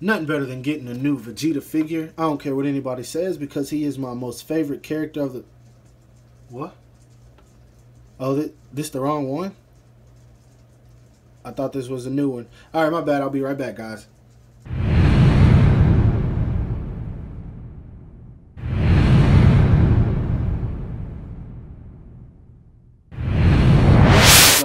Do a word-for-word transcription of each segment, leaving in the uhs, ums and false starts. Nothing better than getting a new Vegeta figure. I don't care what anybody says, because he is my most favorite character of the... What? Oh, th this the wrong one? I thought this was a new one. All right, my bad. I'll be right back, guys.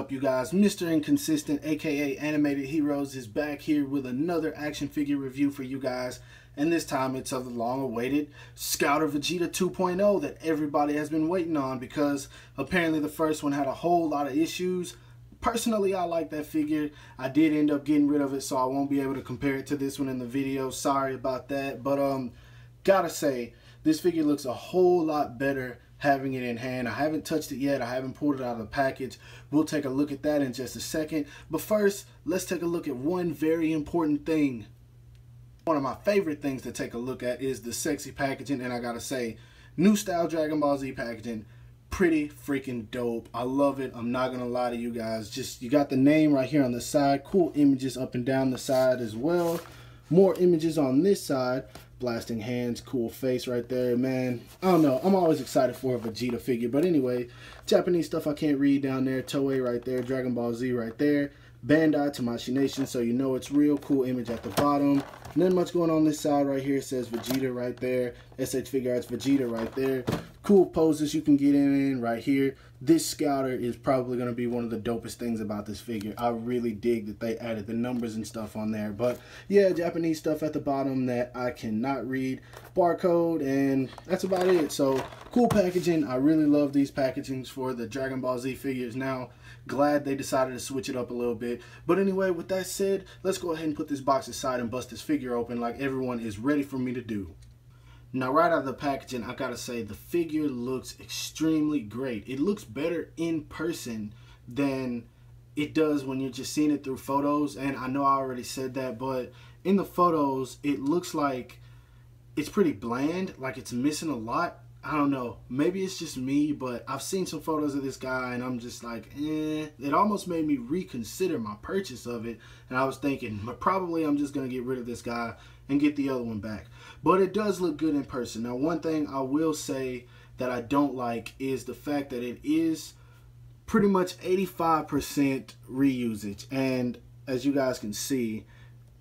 You guys, Mister Inconsistent, aka Animated Heroes, is back here with another action figure review for you guys, and this time it's of the long-awaited Scouter Vegeta two point oh that everybody has been waiting on, because apparently the first one had a whole lot of issues. Personally, I like that figure. I did end up getting rid of it, so I won't be able to compare it to this one in the video. Sorry about that, but um gotta say, this figure looks a whole lot better having it in hand. I haven't touched it yet. I haven't pulled it out of the package. We'll take a look at that in just a second. But first, let's take a look at one very important thing. One of my favorite things to take a look at is the sexy packaging. And I gotta say, new style Dragon Ball Z packaging, pretty freaking dope. I love it. I'm not gonna lie to you guys. Just, you got the name right here on the side. Cool images up and down the side as well. More images on this side. Blasting hands, cool face right there, man. I don't know, I'm always excited for a Vegeta figure. But anyway, Japanese stuff I can't read down there. Toei right there, Dragon Ball Z right there, Bandai, Tamashii Nations, so you know it's real. Cool image at the bottom. Nothing much going on this side right here. It says Vegeta right there, S H Figuarts Vegeta right there. Cool poses you can get in right here. This Scouter is probably going to be one of the dopest things about this figure. I really dig that they added the numbers and stuff on there. But yeah, Japanese stuff at the bottom that I cannot read. Barcode, and that's about it. So cool packaging. I really love these packagings for the Dragon Ball Z figures now. Glad they decided to switch it up a little bit. But anyway, with that said, let's go ahead and put this box aside and bust this figure open like everyone is ready for me to do. Now, right out of the packaging, I gotta say, the figure looks extremely great. It looks better in person than it does when you're just seeing it through photos. And I know I already said that, but in the photos, it looks like it's pretty bland, like it's missing a lot. I don't know, maybe it's just me, but I've seen some photos of this guy and I'm just like, eh. It almost made me reconsider my purchase of it, and I was thinking, probably I'm just gonna get rid of this guy and get the other one back. But it does look good in person. Now, one thing I will say that I don't like is the fact that it is pretty much eighty-five percent reusage, and as you guys can see,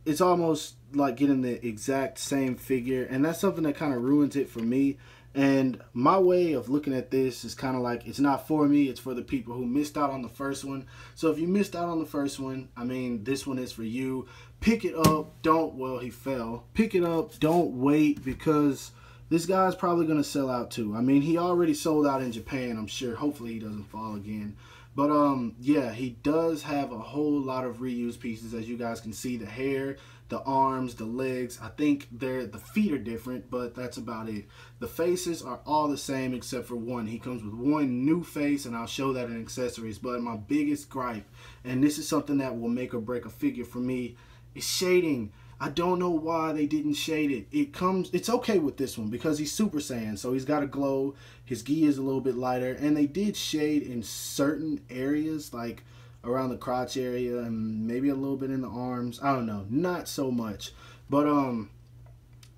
it's almost like getting the exact same figure, and that's something that kind of ruins it for me. And my way of looking at this is kind of like, it's not for me, it's for the people who missed out on the first one. So if you missed out on the first one, I mean, this one is for you. Pick it up, don't, well, he fell. Pick it up, don't wait, because this guy's probably going to sell out too. I mean, he already sold out in Japan, I'm sure. Hopefully he doesn't fall again. But um, yeah, he does have a whole lot of reused pieces, as you guys can see. The hair, the arms, the legs. I think they're, the feet are different, but that's about it. The faces are all the same except for one. He comes with one new face, and I'll show that in accessories. But my biggest gripe, and this is something that will make or break a figure for me, is shading. I don't know why they didn't shade it. It comes, it's okay with this one because he's Super Saiyan, so he's got a glow. His gi is a little bit lighter, and they did shade in certain areas, like around the crotch area and maybe a little bit in the arms. I don't know, not so much. But um,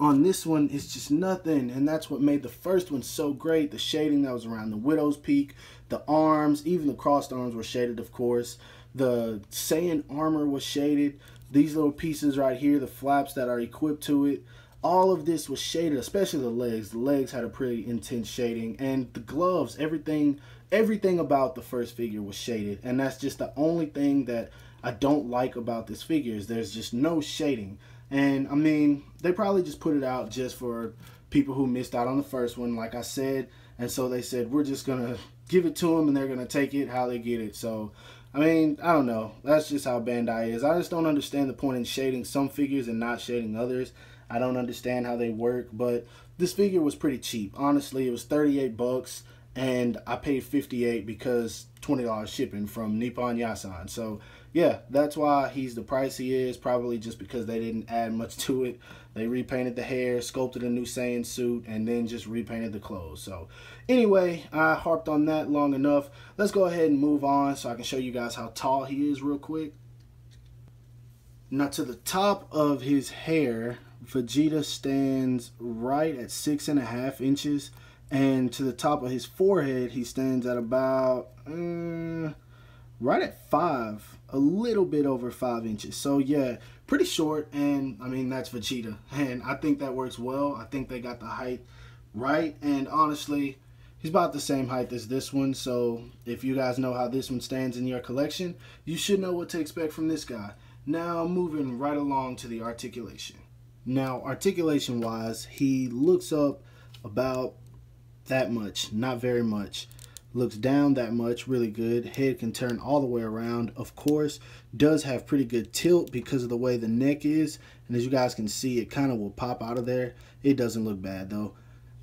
on this one, it's just nothing, and that's what made the first one so great. The shading that was around the widow's peak, the arms, even the crossed arms were shaded, of course. The Saiyan armor was shaded. These little pieces right here, the flaps that are equipped to it, all of this was shaded, especially the legs. The legs had a pretty intense shading, and the gloves, everything, everything about the first figure was shaded, and that's just the only thing that I don't like about this figure is there's just no shading. And I mean, they probably just put it out just for people who missed out on the first one, like I said, and so they said, we're just gonna give it to them and they're gonna take it how they get it. So I mean, I don't know. That's just how Bandai is. I just don't understand the point in shading some figures and not shading others. I don't understand how they work, but this figure was pretty cheap. Honestly, it was thirty-eight bucks, and I paid fifty-eight because twenty dollars shipping from Nippon Yasan. So yeah, that's why he's the price he is, probably just because they didn't add much to it. They repainted the hair, sculpted a new Saiyan suit, and then just repainted the clothes. So anyway, I harped on that long enough. Let's go ahead and move on so I can show you guys how tall he is real quick. Now, to the top of his hair, Vegeta stands right at six and a half inches, and to the top of his forehead, he stands at about um, right at five, a little bit over five inches. So yeah, pretty short, and I mean, that's Vegeta, and I think that works well. I think they got the height right, and honestly, he's about the same height as this one, so if you guys know how this one stands in your collection, you should know what to expect from this guy. Now, moving right along to the articulation. Now, articulation-wise, he looks up about that much, not very much. Looks down that much, really good. Head can turn all the way around, of course. Does have pretty good tilt because of the way the neck is, and as you guys can see, it kind of will pop out of there. It doesn't look bad, though.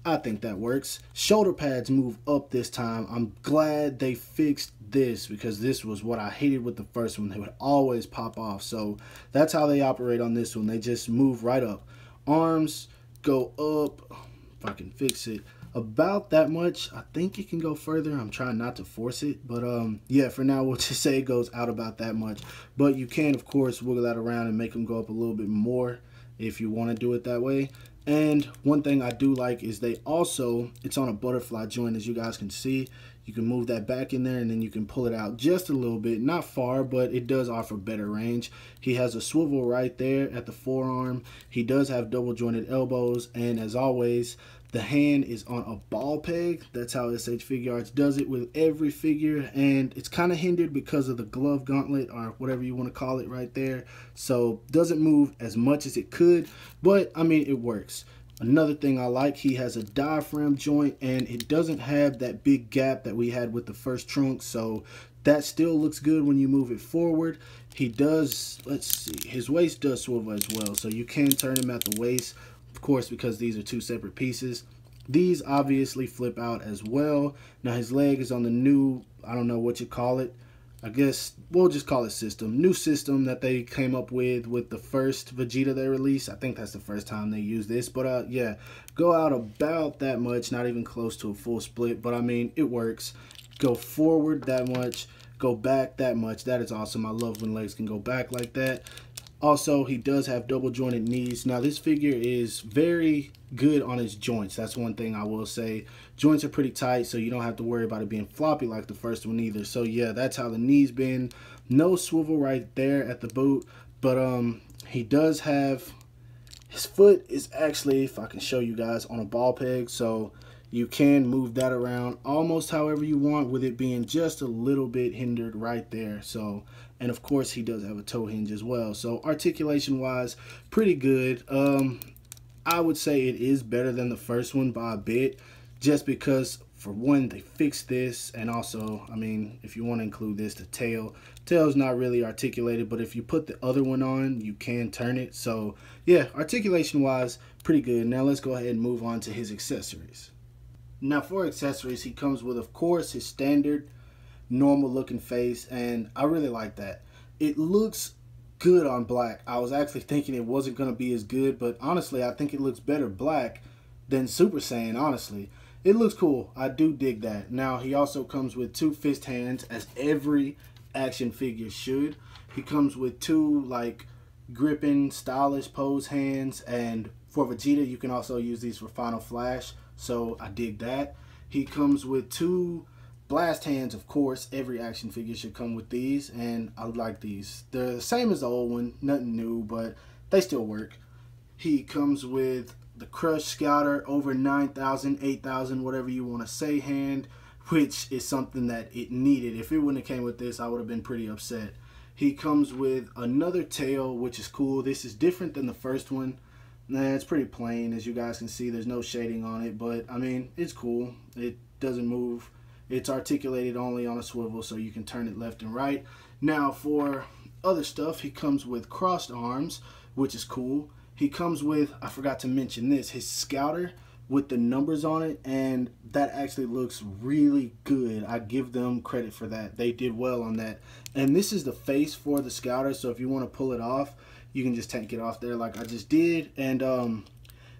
I think that works. Shoulder pads move up this time. I'm glad they fixed this because this was what I hated with the first one. They would always pop off. So that's how they operate on this one. They just move right up. Arms go up, if I can fix it, about that much. I think it can go further. I'm trying not to force it. But um, yeah, for now, we'll just say it goes out about that much. But you can, of course, wiggle that around and make them go up a little bit more if you want to do it that way. And one thing I do like is they also, it's on a butterfly joint, as you guys can see. You can move that back in there and then you can pull it out just a little bit. Not far, but it does offer better range. He has a swivel right there at the forearm. He does have double jointed elbows. And as always, the hand is on a ball peg. That's how S H Figuarts does it with every figure. And it's kind of hindered because of the glove gauntlet or whatever you want to call it right there. So doesn't move as much as it could, but I mean, it works. Another thing I like, he has a diaphragm joint and it doesn't have that big gap that we had with the first Trunks. So that still looks good when you move it forward. He does, let's see, his waist does swivel as well. So you can turn him at the waist, of course, because these are two separate pieces. These obviously flip out as well. Now his leg is on the new, I don't know what you call it. I guess we'll just call it system. New system that they came up with with the first Vegeta they released. I think that's the first time they used this. But uh, yeah, go out about that much. Not even close to a full split. But I mean, it works. Go forward that much. Go back that much. That is awesome. I love when legs can go back like that. Also, he does have double jointed knees. Now, this figure is very good on his joints. That's one thing I will say. Joints are pretty tight, so you don't have to worry about it being floppy like the first one either. So, yeah, that's how the knees bend. No swivel right there at the boot. But um, he does have... his foot is actually, if I can show you guys, on a ball peg. So, you can move that around almost however you want with it being just a little bit hindered right there. So... and of course, he does have a toe hinge as well. So articulation-wise, pretty good. Um, I would say it is better than the first one by a bit, just because, for one, they fixed this. And also, I mean, if you want to include this, the tail. Tail's not really articulated, but if you put the other one on, you can turn it. So, yeah, articulation-wise, pretty good. Now, let's go ahead and move on to his accessories. Now, for accessories, he comes with, of course, his standard normal looking face, and I really like that. It looks good on black. I was actually thinking it wasn't going to be as good, but honestly, I think it looks better black than Super Saiyan, honestly. It looks cool. I do dig that. Now, he also comes with two fist hands, as every action figure should. He comes with two, like, gripping, stylish pose hands, and for Vegeta, you can also use these for Final Flash, so I dig that. He comes with two blast hands, of course. Every action figure should come with these, and I like these. They're the same as the old one, nothing new, but they still work. He comes with the Crush Scouter over nine thousand, eight thousand, whatever you want to say hand, which is something that it needed. If it wouldn't have came with this, I would have been pretty upset. He comes with another tail, which is cool. This is different than the first one. Nah, it's pretty plain, as you guys can see. There's no shading on it, but I mean, it's cool. It doesn't move. It's articulated only on a swivel, so you can turn it left and right. Now, for other stuff, he comes with crossed arms, which is cool. He comes with, I forgot to mention this, his Scouter with the numbers on it, and that actually looks really good. I give them credit for that. They did well on that. And this is the face for the Scouter, so if you want to pull it off, you can just take it off there like I just did. And um,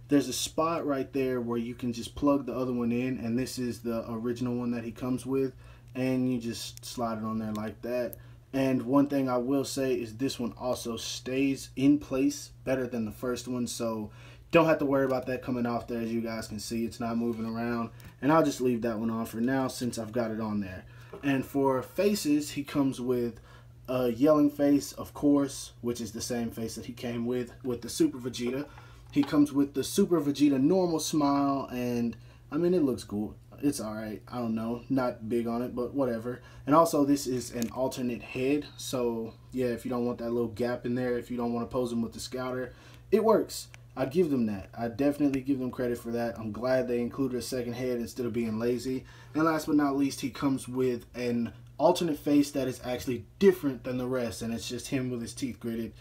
there's a spot right there where you can just plug the other one in, and this is the original one that he comes with, and you just slide it on there like that, And one thing I will say is this one also stays in place better than the first one. So don't have to worry about that coming off there. As you guys can see, it's not moving around. And I'll just leave that one on for now since I've got it on there. And for faces, he comes with a yelling face, of course, which is the same face that he came with with the Super Vegeta. He comes with the Super Vegeta normal smile, and I mean, it looks cool. It's alright. I don't know. Not big on it, but whatever. And also, this is an alternate head. So, yeah, if you don't want that little gap in there, if you don't want to pose them with the Scouter, it works. I give them that. I definitely give them credit for that. I'm glad they included a second head instead of being lazy. And last but not least, he comes with an alternate face that is actually different than the rest. And it's just him with his teeth gritted.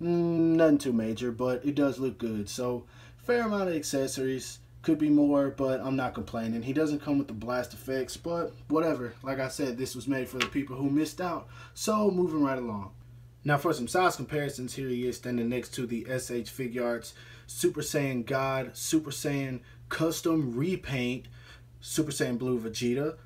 Mm, nothing too major, but it does look good. So, fair amount of accessories. Could be more, but I'm not complaining. He doesn't come with the blast effects, but whatever. Like I said, this was made for the people who missed out. So, moving right along. Now for some size comparisons, here he is standing next to the S H Figuarts Super Saiyan God Super Saiyan Custom Repaint Super Saiyan Blue Vegeta.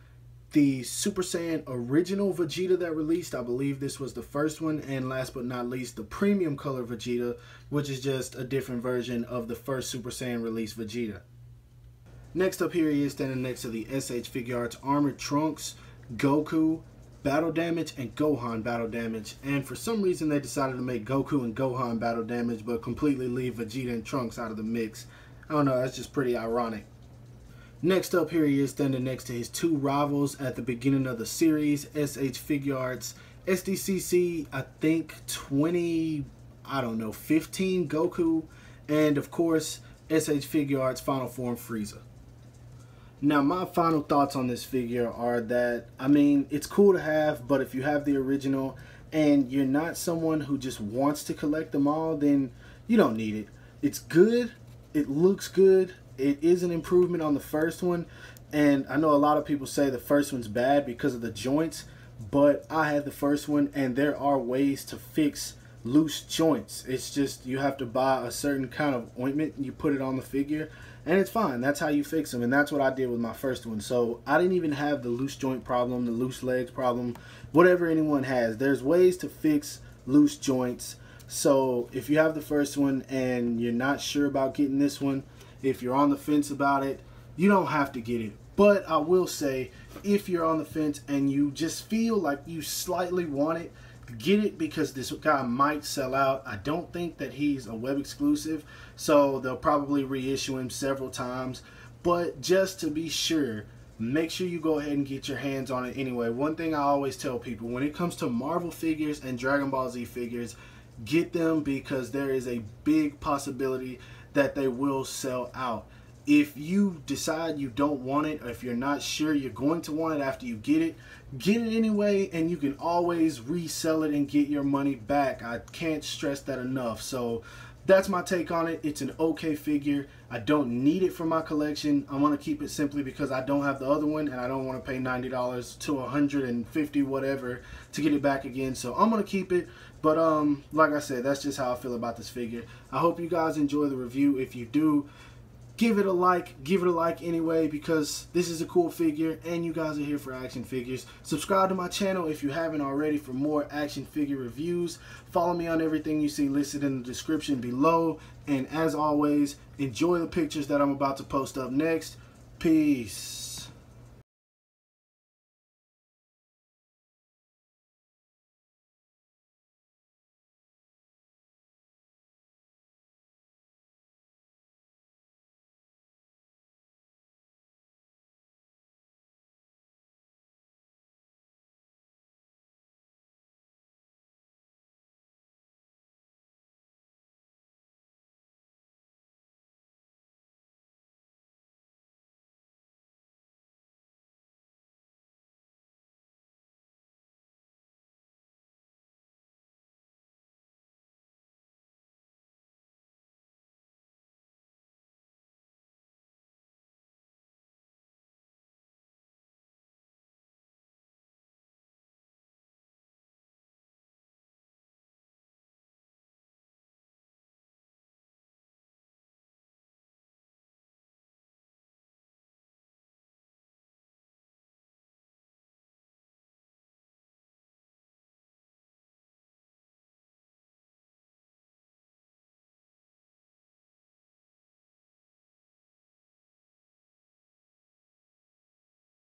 The Super Saiyan Original Vegeta that released, I believe this was the first one. And last but not least, the Premium Color Vegeta, which is just a different version of the first Super Saiyan released Vegeta. Next up, here he is standing next to the S H Figuarts Armored Trunks, Goku Battle Damage, and Gohan Battle Damage. And for some reason, they decided to make Goku and Gohan Battle Damage, but completely leave Vegeta and Trunks out of the mix. I don't know, that's just pretty ironic. Next up, here he is standing next to his two rivals at the beginning of the series, S H Figuarts S D C C, I think twenty, I don't know, fifteen Goku, and of course, S H Figuarts Final Form Frieza. Now, my final thoughts on this figure are that, I mean, it's cool to have, but if you have the original and you're not someone who just wants to collect them all, then you don't need it. It's good. It looks good. It is an improvement on the first one. And I know a lot of people say the first one's bad because of the joints, but I had the first one, and there are ways to fix loose joints. It's just you have to buy a certain kind of ointment and you put it on the figure. And it's fine. That's how you fix them. And that's what I did with my first one. So I didn't even have the loose joint problem, the loose legs problem, whatever anyone has. There's ways to fix loose joints. So if you have the first one and you're not sure about getting this one, if you're on the fence about it, you don't have to get it. But I will say, if you're on the fence and you just feel like you slightly want it, get it, because this guy might sell out. I don't think that he's a web exclusive, so they'll probably reissue him several times, but just to be sure, make sure you go ahead and get your hands on it anyway. One thing I always tell people when it comes to Marvel figures and Dragon Ball Z figures, get them, because there is a big possibility that they will sell out. If you decide you don't want it, or if you're not sure you're going to want it after you get it, get it anyway, and you can always resell it and get your money back. I can't stress that enough. So that's my take on it. It's an okay figure. I don't need it for my collection. I want to keep it simply because I don't have the other one, and I don't want to pay ninety dollars to one hundred fifty dollars whatever to get it back again. So I'm going to keep it. But um, like I said, that's just how I feel about this figure. I hope you guys enjoy the review. If you do, give it a like, give it a like anyway, because this is a cool figure and you guys are here for action figures. Subscribe to my channel if you haven't already for more action figure reviews. Follow me on everything you see listed in the description below. And as always, enjoy the pictures that I'm about to post up next. Peace.